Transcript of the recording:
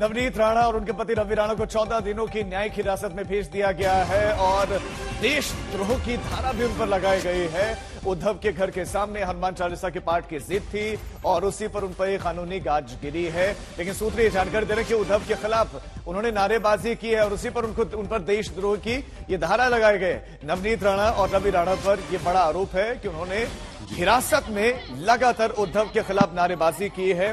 नवनीत राणा और उनके पति रवि राणा को 14 दिनों की न्यायिक हिरासत में भेज दिया गया है और देशद्रोह की धारा भी उन पर लगाई गई है। उद्धव के घर के सामने हनुमान चालीसा के पाठ की जिद थी और उसी पर उन पर यह कानूनी गाज गिरी है। लेकिन सूत्र ये जानकारी दे रहे कि उद्धव के खिलाफ उन्होंने नारेबाजी की है और उसी पर उन पर देशद्रोह की ये धारा लगाए गए। नवनीत राणा और रवि राणा पर यह बड़ा आरोप है कि उन्होंने हिरासत में लगातार उद्धव के खिलाफ नारेबाजी की है।